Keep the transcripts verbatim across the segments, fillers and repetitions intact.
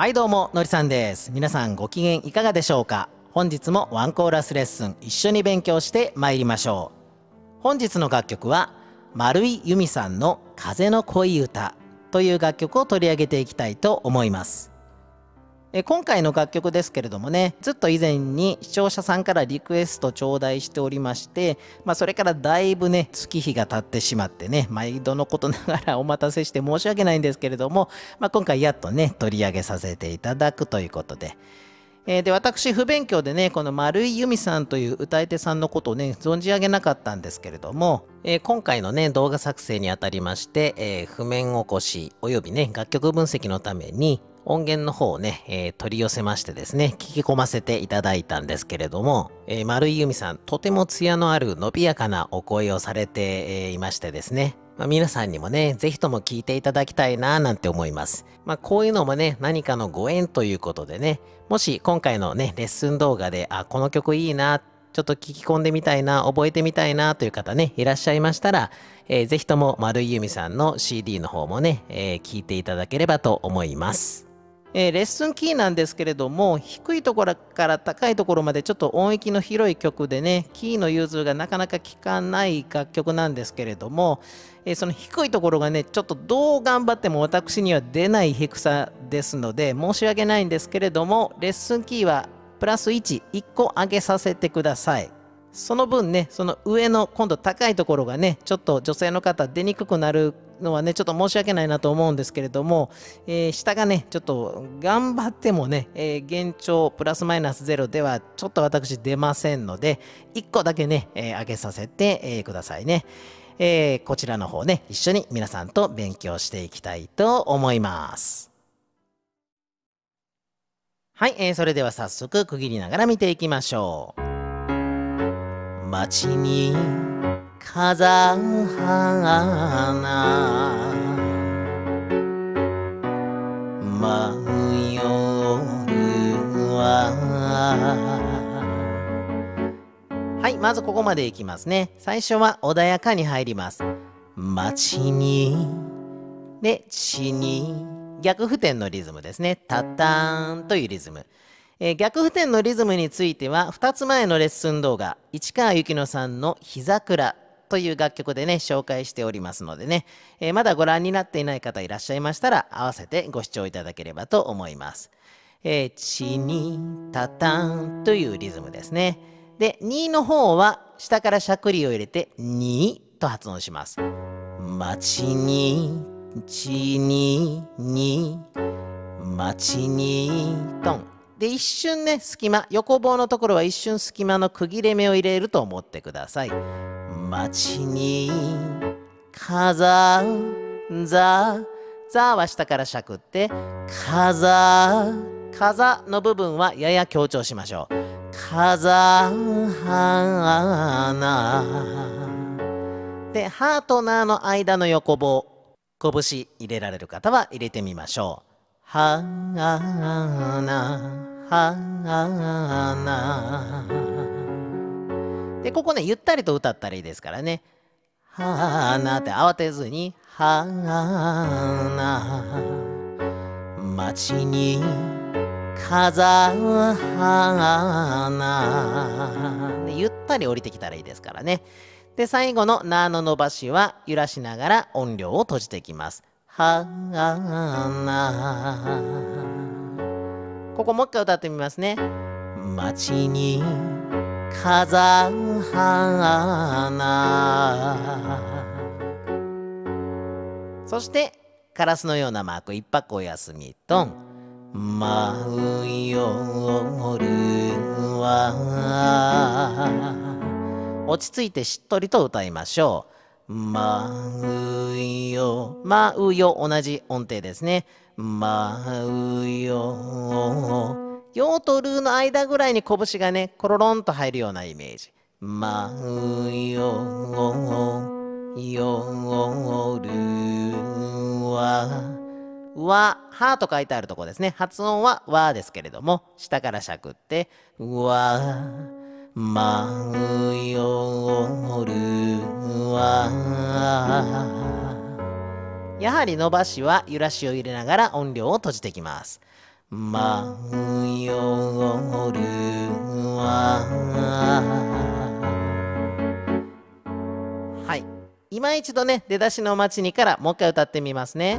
はいどうも、のりさんです。皆さんご機嫌いかがでしょうか。本日もワンコーラスレッスン一緒に勉強してまいりましょう。本日の楽曲は丸井由美さんの風の恋歌という楽曲を取り上げていきたいと思います。え今回の楽曲ですけれどもね、ずっと以前に視聴者さんからリクエスト頂戴しておりまして、まあ、それからだいぶね月日が経ってしまってね、毎度のことながらお待たせして申し訳ないんですけれども、まあ、今回やっとね取り上げさせていただくということで。えー、で私不勉強でねこの丸井由美さんという歌い手さんのことをね存じ上げなかったんですけれども、えー、今回のね動画作成にあたりまして、えー、譜面起こしおよびね楽曲分析のために音源の方をね、えー、取り寄せましてですね聞き込ませていただいたんですけれども、えー、丸井由美さんとても艶のある伸びやかなお声をされて、えー、いましてですね、まあ、皆さんにもね、ぜひとも聴いていただきたいなぁなんて思います。まあ、こういうのもね、何かのご縁ということでね、もし今回のね、レッスン動画で、あ、この曲いいなぁ、ちょっと聴き込んでみたいな、覚えてみたいなという方ね、いらっしゃいましたら、えー、ぜひとも丸井由美さんの シーディー の方もね、聴、えー、いていただければと思います。えー、レッスンキーなんですけれども、低いところから高いところまでちょっと音域の広い曲でね、キーの融通がなかなか効かない楽曲なんですけれども、えー、その低いところがねちょっとどう頑張っても私には出ない低さですので申し訳ないんですけれども、レッスンキーはプラスいち、いっこ上げさせてください。その分ね、その上の今度高いところがねちょっと女性の方出にくくなるのはねちょっと申し訳ないなと思うんですけれども、えー、下がねちょっと頑張ってもね、えー、現状プラスマイナスゼロではちょっと私出ませんのでいっこだけね、えー、上げさせて、えー、くださいね、えー、こちらの方ね一緒に皆さんと勉強していきたいと思います。はい、えー、それでは早速区切りながら見ていきましょう。街に風花舞う夜は、はい、まずここまでいきますね。最初は穏やかに入ります。街にで地に逆不転のリズムですね。タタンというリズム。えー、逆不転のリズムについてはふたつまえのレッスン動画市川由紀乃さんの「日桜」という楽曲でね紹介しておりますのでね、えー、まだご覧になっていない方いらっしゃいましたら合わせてご視聴いただければと思います。えー、地にタタンというリズムですね。でにの方は下からしゃくりを入れてにと発音します。街に地にに街にトンで一瞬ね隙間横棒のところは一瞬隙間の区切れ目を入れると思ってください。街に風ざざは下からしゃくって風風の部分はやや強調しましょう。風花でハーとナーの間の横棒拳入れられる方は入れてみましょう。はあなはあなでここねゆったりと歌ったらいいですからね。はあなって慌てずにはあな街に風花でゆったり降りてきたらいいですからね。で最後のなの伸ばしは揺らしながら音量を閉じていきます。花ここもう一回歌ってみますね。街に風花そしてカラスのようなマーク一泊お休みとん舞う夜は落ち着いてしっとりと歌いましょう。舞うよ、舞うよ、同じ音程ですね。舞うよ、よとるの間ぐらいに拳がね、コロロンと入るようなイメージ。舞うよ、よるは、わ、はと書いてあるとこですね。発音はわですけれども、下からしゃくって、わ。舞う夜はやはり伸ばしは揺らしを入れながら音量を閉じていきます。舞う夜は、はい、今一度ね、出だしの街にからもう一回歌ってみますね。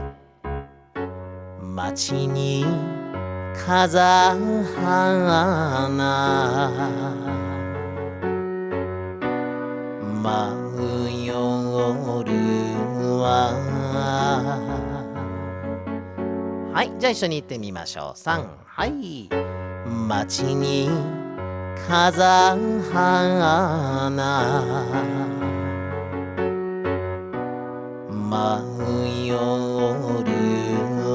街に風花舞う夜は、はい、じゃあ一緒に行ってみましょう。さん、はい。街に風花舞う夜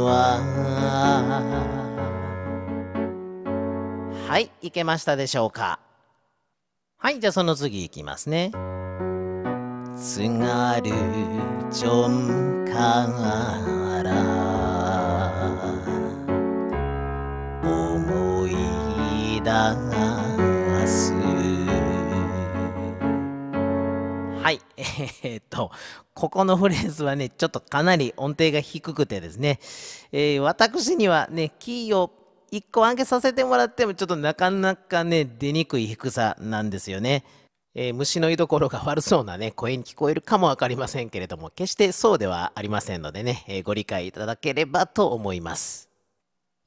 は、はい、いけましたでしょうか。はい、じゃあその次いきますね。津軽ちょんから思い出す。はい、えー、っとここのフレーズはね、ちょっとかなり音程が低くてですね、えー、私にはねキーをいっこ上げさせてもらってもちょっとなかなかね出にくい低さなんですよね。えー、虫の居所が悪そうなね、声に聞こえるかもわかりませんけれども、決してそうではありませんのでね、えー、ご理解いただければと思います。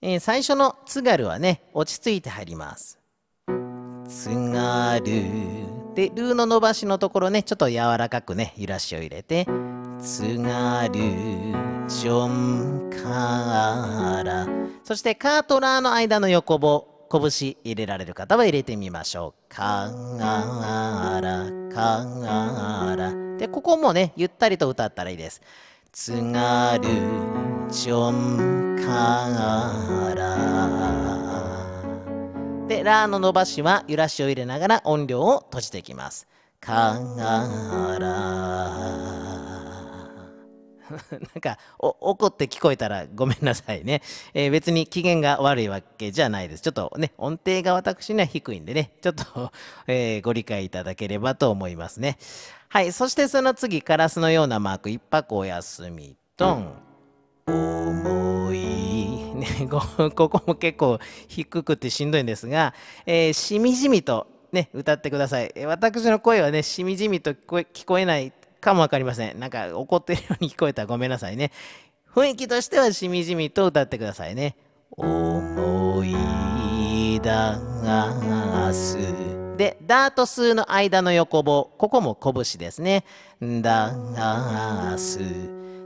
えー、最初の津軽はね、落ち着いて入ります。津軽で、ルーの伸ばしのところね、ちょっと柔らかくね、揺らしを入れて、津軽ちょんから。そして、カーとラーの間の横棒。拳入れられる方は入れてみましょう。かがらかがらで、ここもねゆったりと歌ったらいいです。津軽ちょんからで、ラーの伸ばしは揺らしを入れながら音量を閉じていきます。かがらなんかお怒って聞こえたらごめんなさいね、えー、別に機嫌が悪いわけじゃないです。ちょっとね音程が私には低いんでね、ちょっと、えー、ご理解いただければと思いますね。はい、そしてその次、カラスのようなマーク一泊お休みとん、思いねここも結構低くてしんどいんですが、えー、しみじみとね歌ってください。私の声はねしみじみと聞こえ、聞こえないかもわかりません。なんか怒ってるように聞こえたらごめんなさいね。雰囲気としてはしみじみと歌ってくださいね。思い出すで、ダーとスーの間の横棒、ここも拳ですね。出す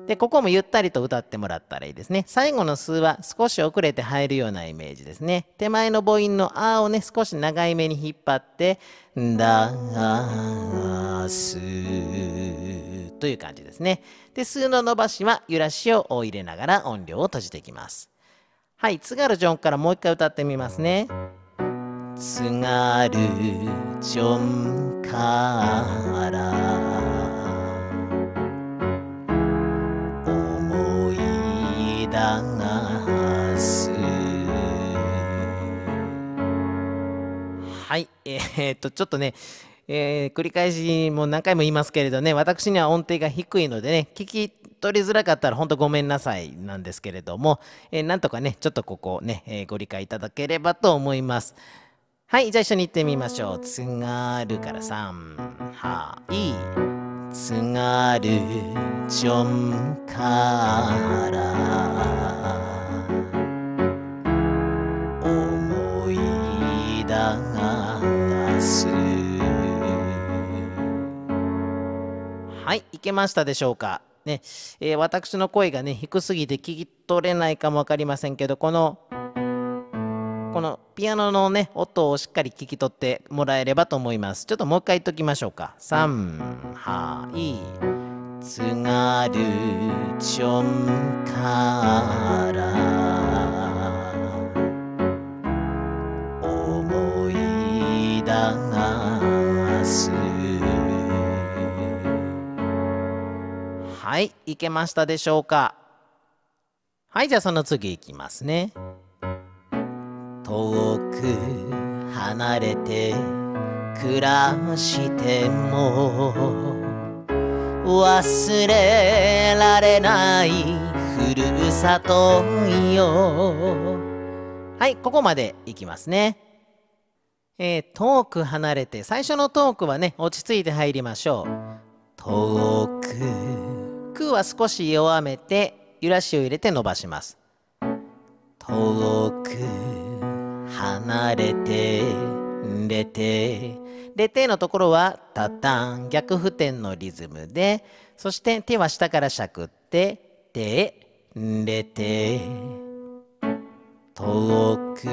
で、ここもゆったりと歌ってもらったらいいですね。最後のスーは少し遅れて入るようなイメージですね。手前の母音のあをね少し長い目に引っ張ってだすという感じですね。で、スーの伸ばしは揺らしを入れながら音量を閉じていきます。はい、津軽ちょんからもう一回歌ってみますね。津軽ちょんからはい、えー、っとちょっとね、えー、繰り返しもう何回も言いますけれどね、私には音程が低いのでね聞き取りづらかったらほんとごめんなさいなんですけれども、えー、なんとかねちょっとここをね、えー、ご理解いただければと思います。はい、じゃあ一緒に行ってみましょう。津軽からさん、はい、津軽ちょんから思い出す。はい、いけましたでしょうかね、えー、私の声がね低すぎて聞き取れないかもわかりませんけど、このこのピアノのね音をしっかり聞き取ってもらえればと思います。ちょっともう一回言っときましょうか。さん、はい。津軽ちょんから思い出す。はい、いけましたでしょうか。はい、じゃあその次いきますね。遠く離れて暮らしても忘れられないふるさとよ、はい、ここまでいきますね。えー、遠く離れて、最初の遠くはね、落ち着いて入りましょう。遠く。くは少し弱めて、揺らしを入れて伸ばします。遠く、離れて、れて。れてのところは、たたん、逆不転のリズムで、そして手は下からしゃくって、て、れて。遠く、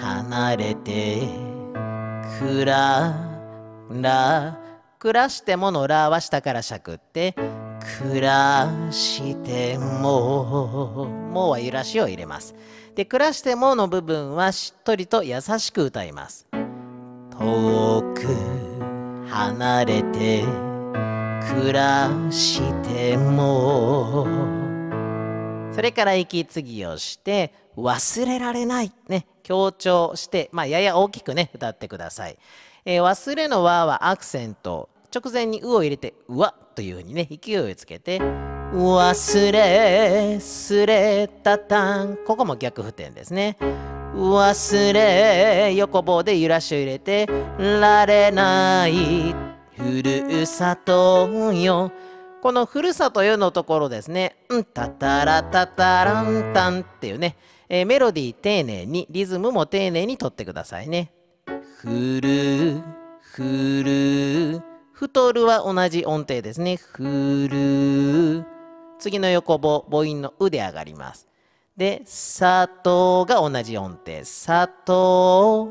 離れて、くら、ら、暮らしてものらは下からしゃくって、暮らしても、もは揺らしを入れます。で、暮らしてもの部分はしっとりと優しく歌います。遠く離れて暮らしても、それから息継ぎをして忘れられないね、強調して、まあ、やや大きくね歌ってください。えー、忘れの和はアクセント直前にうを入れてうわというふうにね勢いをつけて忘れすれたたん、ここも逆不転ですね。忘れ横棒で揺らしを入れてられないふるさとよ、このふるさとよのところですね、うんたたらたたらんたんっていうね、えー、メロディー丁寧にリズムも丁寧にとってくださいね。ふるふる、太るは同じ音程ですね。ふる、次の横棒母音のうで上がります。で、さとが同じ音程。さと、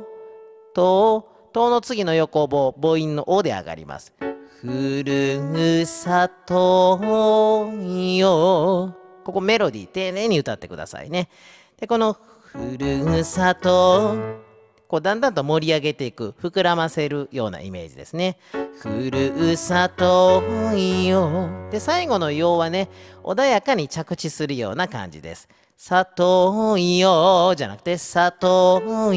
と、との次の横棒、母音のおで上がります。ふるさとよ。ここメロディー丁寧に歌ってくださいね。で、このふるさと、こうだんだんと盛り上げていく、膨らませるようなイメージですね。ふるさとよ。で、最後のよはね、穏やかに着地するような感じです。さとよじゃなくて、さとよ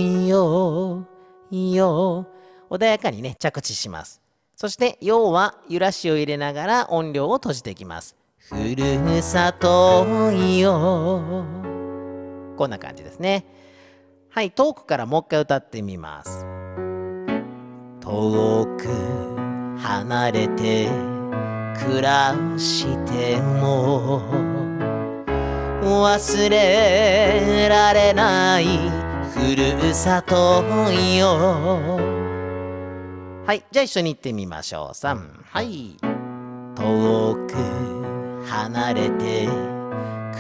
よ、穏やかにね着地します。そしてよは揺らしを入れながら音量を閉じていきます。ふるさとよ、こんな感じですね。はい、遠くからもう一回歌ってみます。遠く離れて暮らしても、忘れられないふるさとよ。はい、じゃあ一緒に行ってみましょう。さん、はい。遠く離れて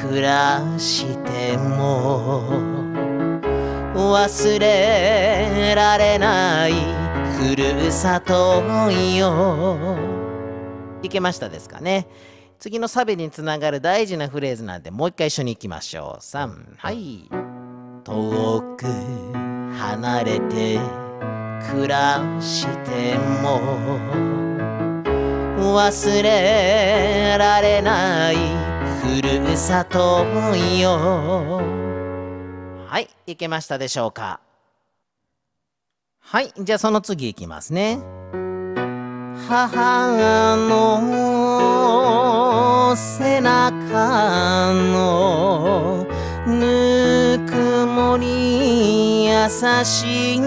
暮らしても、忘れられないふるさとよ。いけましたですかね。次のサビにつながる大事なフレーズなんで、もう一回一緒に行きましょう。さん、はい。遠く離れて暮らしても、忘れられないふるさとよ。はい、いけましたでしょうか。はい、じゃあその次いきますね。母の背中のぬくもり優しい。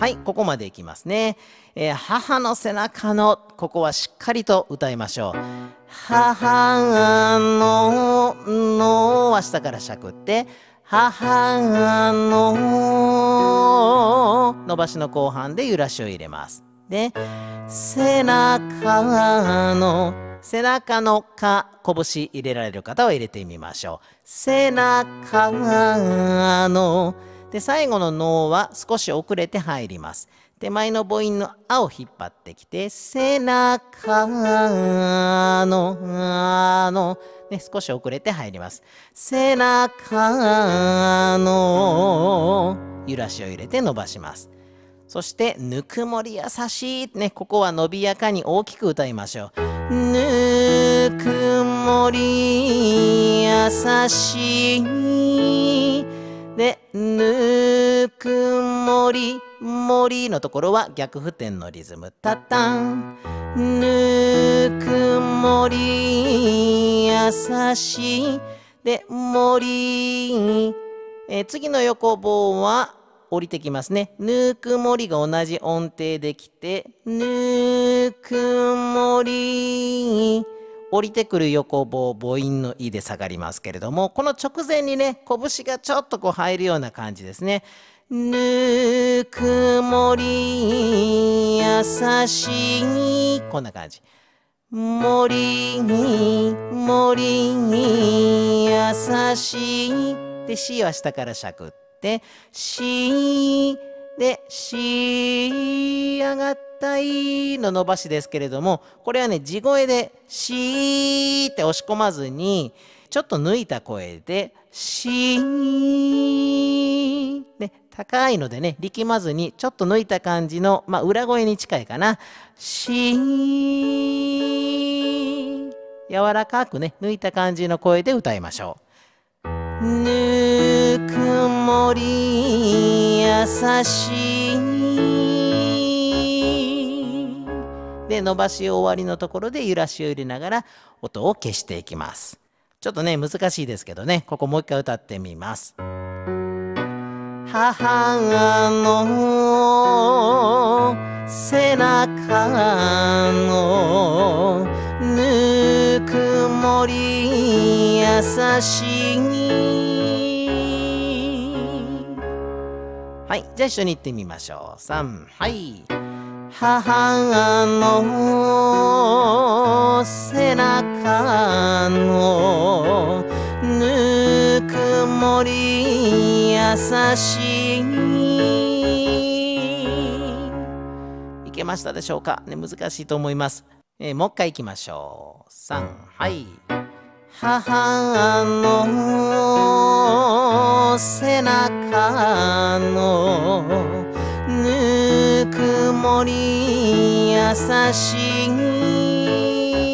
はい、ここまでいきますね。えー、母の背中の、ここはしっかりと歌いましょう。母ののは下からしゃくって、母の伸ばしの後半で揺らしを入れます。で、背中の、背中のか、拳入れられる方は入れてみましょう。背中の、で、最後ののは少し遅れて入ります。手前の母音のあを引っ張ってきて、背中の、あの、ね、少し遅れて入ります。背中の、揺らしを入れて伸ばします。そして、ぬくもり優しい。ね、ここは伸びやかに大きく歌いましょう。ぬくもり優しい。で、ぬくもり、もりのところは逆不転のリズム。たたん。ぬくもり優しい。で、森。えー、次の横棒は降りてきますね。ぬくもりが同じ音程できて、ぬくもり。降りてくる横棒、母音のイで下がりますけれども、この直前にね、拳がちょっとこう入るような感じですね。ぬくもり、優しい。こんな感じ。森、森、優しい。で、シーは下からしゃくって、シー、で、シー、上がって、の伸ばしですけれども、これはね、地声で「し」って押し込まずにちょっと抜いた声で「し」で、高いのでね、力まずにちょっと抜いた感じの、まあ、裏声に近いかな「し」柔らかくね、抜いた感じの声で歌いましょう。「ぬくもり優しい」で、伸ばし終わりのところで揺らしを入れながら音を消していきます。ちょっとね、難しいですけどね、ここもう一回歌ってみます。母の背中のぬくもり優しい。はい、じゃあ一緒に行ってみましょう。さん、はい。母の背中のぬくもり優しい。いけましたでしょうかね、難しいと思います。えー、もう一回いきましょう。さん、はい。母の背中のぬくもり優しい。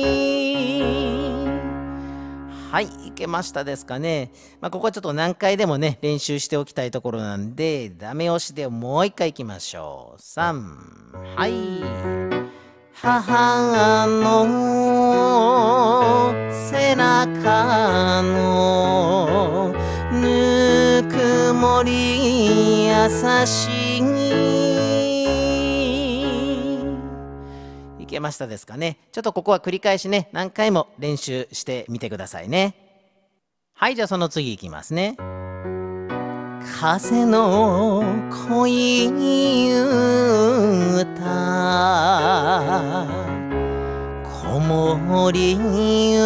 はい、いけましたですかね。まあ、ここはちょっと何回でもね、練習しておきたいところなんで、ダメ押しでもう一回いきましょう。さん、はい。母の背中のぬくもり優しい。いけましたですかね。ちょっとここは繰り返しね、何回も練習してみてくださいね。はい、じゃあその次いきますね。風の恋歌こもり歌。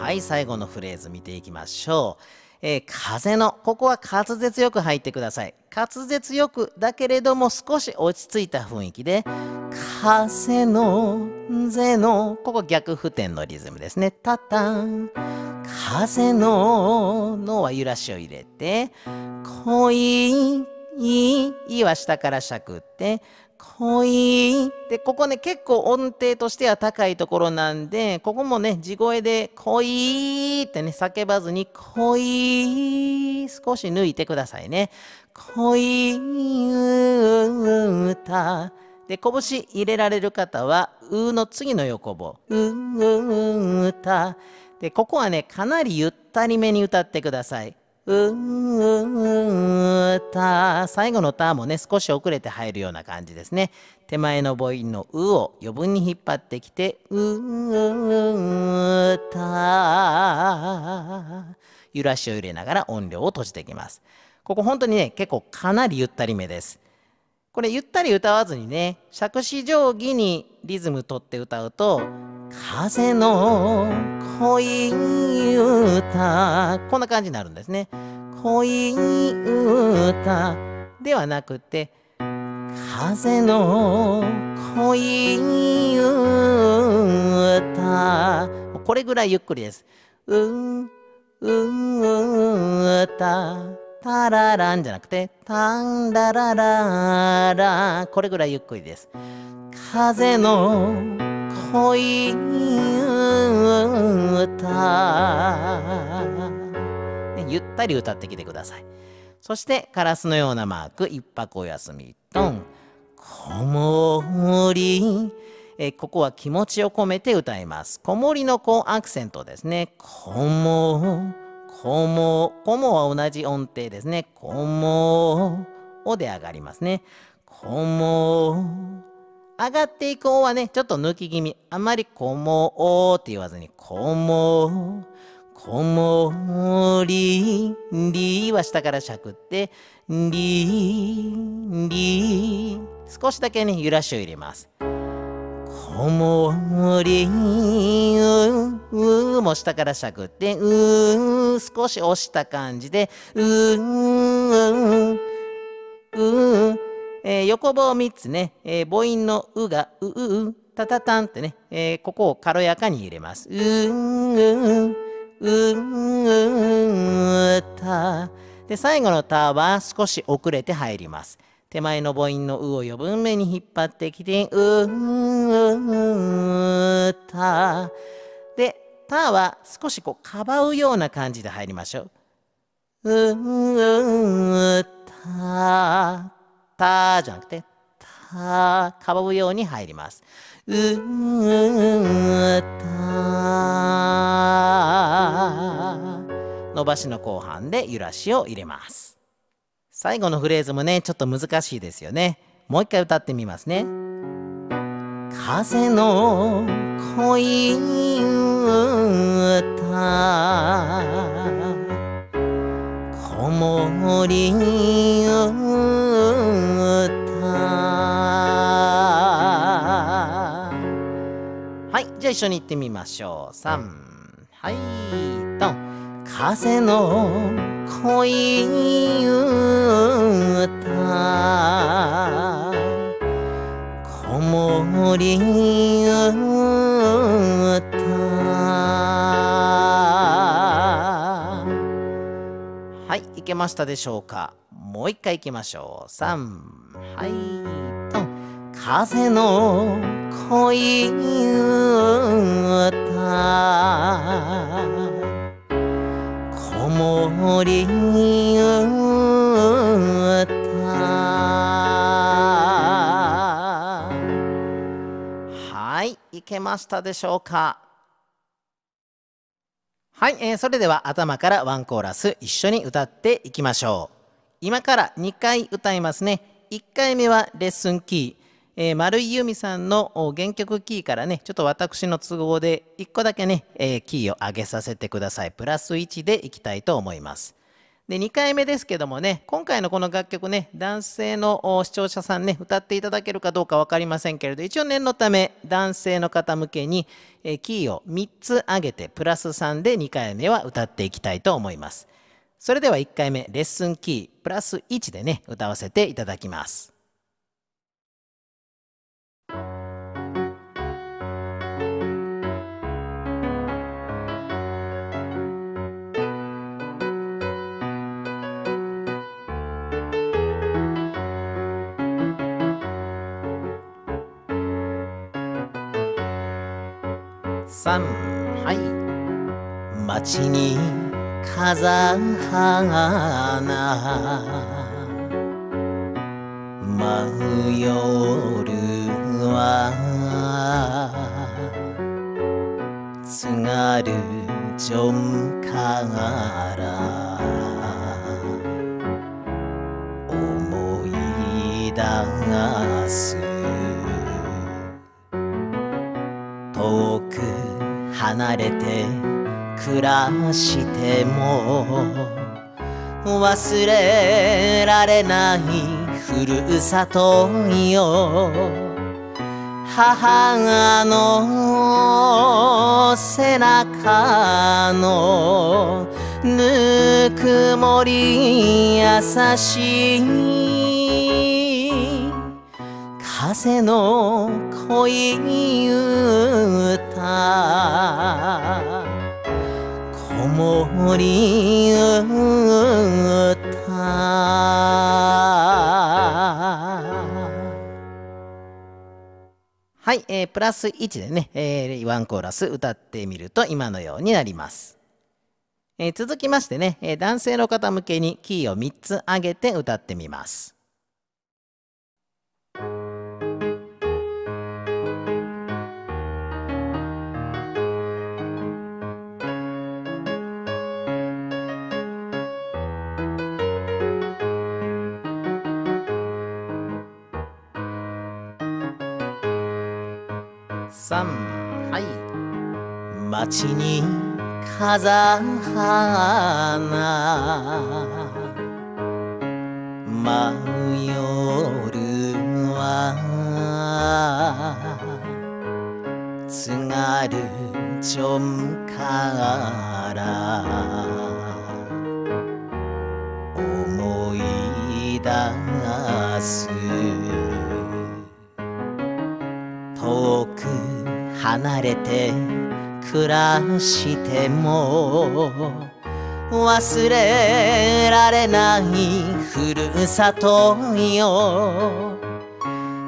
はい、最後のフレーズ見ていきましょう。えー、風の、ここは滑舌よく入ってください。滑舌よくだけれども少し落ち着いた雰囲気で、風のぜの、ここ逆不転のリズムですね。タタン、風ののは揺らしを入れて、恋、いいは下からしゃくって、恋で、ここね、結構音程としては高いところなんで、ここもね、地声で恋ってね、叫ばずに恋、少し抜いてくださいね。恋歌で、拳入れられる方はうの次の横棒、う歌で、ここはね、かなりゆったりめに歌ってください。うた、最後のたもね、少し遅れて入るような感じですね。手前の母音のうを余分に引っ張ってきて、うた、揺らしを入れながら音量を閉じていきます。ここ本当にね、結構かなりゆったりめです。これゆったり歌わずにね、杓子定規にリズム取って歌うと、風の恋歌、こんな感じになるんですね。恋歌ではなくて、風の恋歌、これぐらいゆっくりです。うんうん歌、タラランじゃなくて、タンララララ、これぐらいゆっくりです。風の恋歌、ね、ゆったり歌ってきてください。そしてカラスのようなマーク、一泊お休み、トン、こもりえー、ここは気持ちを込めて歌います。こもりのこアクセントですね。こも、こも、こもは同じ音程ですね。こも、おで上がりますね。こも、上がっていくおはね、ちょっと抜き気味。あんまりこもおって言わずに、こも、こもり、りは下からしゃくって、り、り、少しだけね、揺らしを入れます。こもり、う、うも下からしゃくって、う、少し押した感じで、う、う、う、えー、横棒みっつね、えー、母音のうがうううたたたんってね、えー、ここを軽やかに入れます。うんうんうんた。で、最後のたは少し遅れて入ります。手前の母音のうを余分目に引っ張ってきて、うんた。で、たは少しこうかばうような感じで入りましょう。うんた。たじゃなくて、た、かばうように入ります。うーん、た。伸ばしの後半で揺らしを入れます。最後のフレーズもね、ちょっと難しいですよね。もう一回歌ってみますね。風の恋歌。こもり歌。はい、じゃあ一緒に行ってみましょう。さん、はい、ドン。風の恋歌。こもり歌。はい、いけましたでしょうか。もう一回いきましょう。さん、はい、ドン。風の恋歌。こもり歌。はい、いけましたでしょうか。はい、えー、それでは頭からワンコーラス一緒に歌っていきましょう。今からにかい歌いますね。いっかいめはレッスンキー、えー、丸井由実さんの原曲キーからね、ちょっと私の都合でいっこだけね、えー、キーを上げさせてください。プラスいちでいきたいと思います。で、にかいめですけどもね、今回のこの楽曲ね、男性の視聴者さんね、歌っていただけるかどうか分かりませんけれど、一応念のため、男性の方向けに、えキーをみっつ上げて、プラスさんでにかいめは歌っていきたいと思います。それではいっかいめ、レッスンキー、プラスいちでね、歌わせていただきます。さん、はい。街に飾る花舞う夜は津軽城から思い出す遠く離れて暮らしても忘れられないふるさとよ、母の背中のぬくもり優しい風の恋歌。こもり歌。はい、えー、プラスいちでね、えー、ワンコーラス歌ってみると今のようになります。えー、続きましてね、えー、男性の方向けにキーをみっつ上げて歌ってみます。さん、はい。街に風花舞う夜は津軽ちょんから思い出す遠く離れて暮らしても忘れられないふるさとよ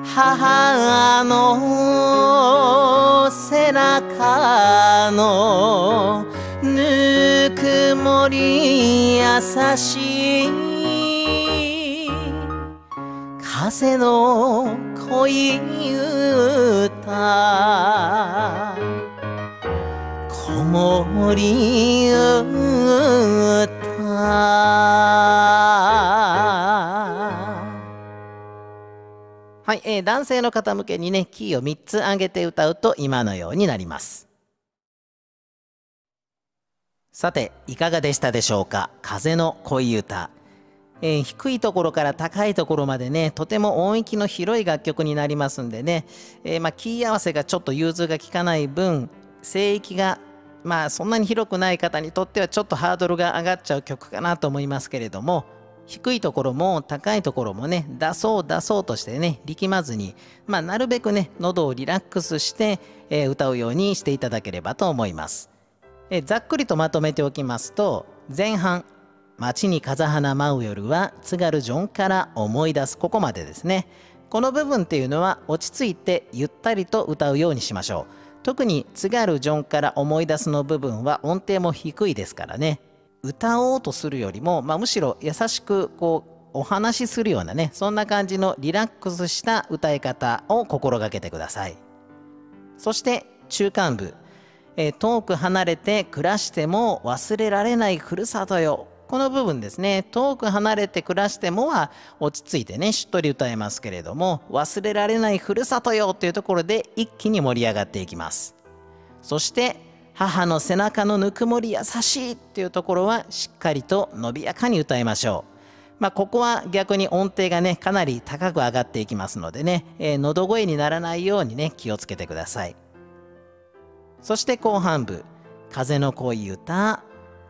母の背中のぬくもり優しい風の恋歌子守歌はい、えー、男性の方向けにね、キーをみっつ上げて歌うと今のようになります。さて、いかがでしたでしょうか。風の恋歌、えー、低いところから高いところまでね、とても音域の広い楽曲になりますんでね、えーまあ、キー合わせがちょっと融通が利かない分、声域がまあそんなに広くない方にとってはちょっとハードルが上がっちゃう曲かなと思いますけれども、低いところも高いところもね、出そう出そうとしてね、力まずに、まあ、なるべくね、喉をリラックスして、えー、歌うようにしていただければと思います。えー、ざっくりとまとめておきますと、前半、街に風花舞う夜は津軽ちょんから思い出す、ここまでですね。この部分っていうのは落ち着いてゆったりと歌うようにしましょう。特に津軽ちょんから思い出すの部分は音程も低いですからね。歌おうとするよりも、まあ、むしろ優しくこうお話しするようなね、そんな感じのリラックスした歌い方を心がけてください。そして中間部、えー、遠く離れて暮らしても忘れられないふるさとよ、この部分ですね。遠く離れて暮らしてもは落ち着いてね、しっとり歌えますけれども、忘れられないふるさとよというところで一気に盛り上がっていきます。そして母の背中のぬくもり優しいっていうところはしっかりと伸びやかに歌いましょう。まあ、ここは逆に音程がね、かなり高く上がっていきますのでね、えー、喉声にならないようにね、気をつけてください。そして後半部、風の恋歌、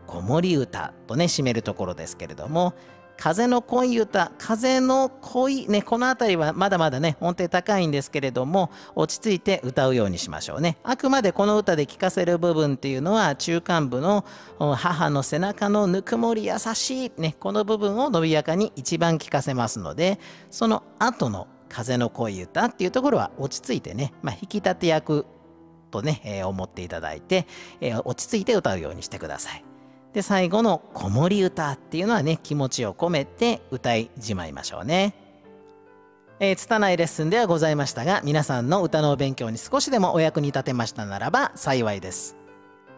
子守歌とね、締めるところですけれども、風の恋歌、風の恋ね、この辺りはまだまだね、音程高いんですけれども、落ち着いて歌うようにしましょうね。あくまでこの歌で聴かせる部分っていうのは、中間部の母の背中のぬくもり優しいね、この部分を伸びやかに一番聴かせますので、その後の風の恋歌っていうところは落ち着いてね、まあ、引き立て役とね、えー、思っていただいて、えー、落ち着いて歌うようにしてください。で、最後の子守歌っていうのはね、気持ちを込めて歌いじまいましょうね。えー、拙いレッスンではございましたが、皆さんの歌のお勉強に少しでもお役に立てましたならば幸いです。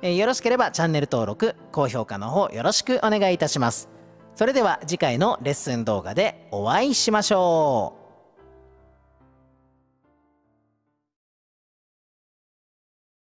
えー、よろしければチャンネル登録、高評価の方よろしくお願いいたします。それでは次回のレッスン動画でお会いしましょう。